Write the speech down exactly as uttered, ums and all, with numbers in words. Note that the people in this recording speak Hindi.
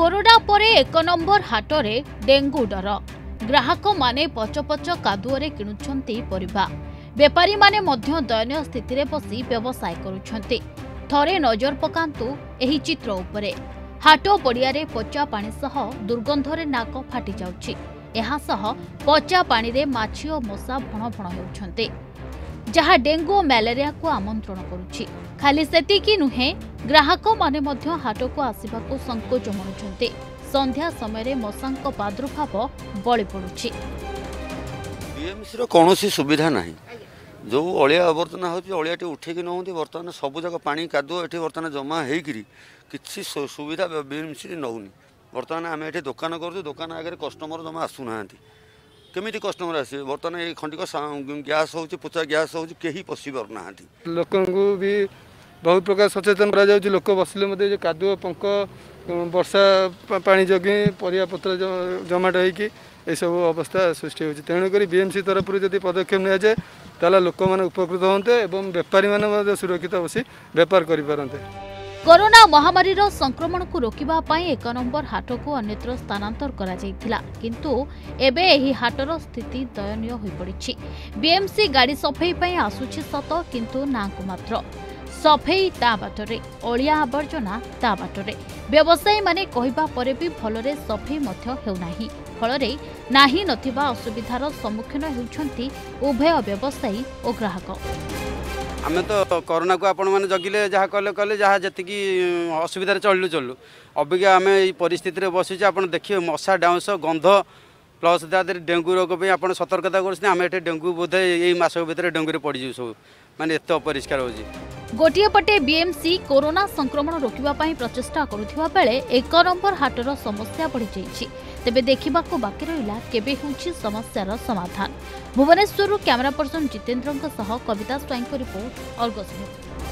कोरोना पर एक नंबर हाटर डेंगू डर ग्राहक माने पचपच कादुअरे किणुछंती परिबा व्यापारी माने मध्य दयनीय स्थित बसी व्यवसाय करुछंती। थरे नजर पकांतु एही चित्र उपरे। हाटो पड़िया रे पचा पानी सह दुर्गंधरे नाक फाटी जाउछि। एहा सह पचा पानी रे माछी और मशा भण भण हेउछंती, जहा डेंगू और मलेरिया को आमंत्रण करुछि। खाली सेतिकी नुहे, ग्राहक माने मध्य हाट को आसवाक संकोच मनुंट। संध्या समय मशां प्रादुर्भाव बड़ी पड़ुछि। बीएमसी कौन सुविधा ना जो अलिया आवर्तना होलियाटी उठे कि नौती बर्तमान सबूक पानी कादुओ ये बर्तमान जमा होकर किसी सुविधा बीएमसी नौनी। बर्तमान आम ये दुकान करूँ, दुकान आगे कस्टमर जमा आसूना केमी कस्टमर आसे। बर्तमान ये खंडिक गैस हो पोचा गैस हो पशि पारना। लोक भी बहुत प्रकार सचेतन करा जाउछि। लोक बसिले मते जे कादुओ पंक वर्षा पानी जगे परिया पत्र जमाट होइकि ए सब अवस्था सृष्टि होउछि। तेणुकरी बीएमसी तरफ जदि पदक्षेप लिया जाए ताला लोक माने उपकृत होते एवं व्यापारी माने सुरक्षित बसी व्यापार करि पारंते। कोरोना महामारी रो संक्रमण को रोकिबा पई एक नंबर हाट को अन्यत्र स्थानांतर करा जायतिला, किंतु एबे एही हाटर स्थिति दयनीय होई पड़िछि। बीएमसी गाड़ी सफाई पई आसुछि सत, किंतु नांकु मात्र। सफेई ता बाटरे, अलिया आवर्जना ता बाटरे। व्यवसायी माने कहिबा परे भी भलरे सफेई मध्य हेउ नाही। फलरे नाही नथिबा असुविधार सम्मुखीन हेउछंती उभय व्यवसायी और ग्राहक। आमे तो कोरोना को आपण माने जगिले जहा कले कले जहा जतिकी असुविधार चललु चललु। अबिका आमे ई परिस्थिति रे बसिछि। आपण देखियो मशा डाउंस गंध प्लस दादर डेंगू रोग पे आपण सतर्कता करछने। आमे एठे डेंगू बोधे एई मासो भीतर डेंगू रे पड़ी जियौ सब माने एतो अपरिष्कार होजी। गोटे पटे बीएमसी कोरोना संक्रमण रोकवा प्रचेषा करुवा बेले एक नंबर हाटर समस्या बढ़ी जाइए। तेबे देखा बाकी रहा केबे होछि समस्यार समाधान। भुवनेश्वर कैमरा पर्सन जितेन्द्र कविता स्वाई रिपोर्ट अर्गस।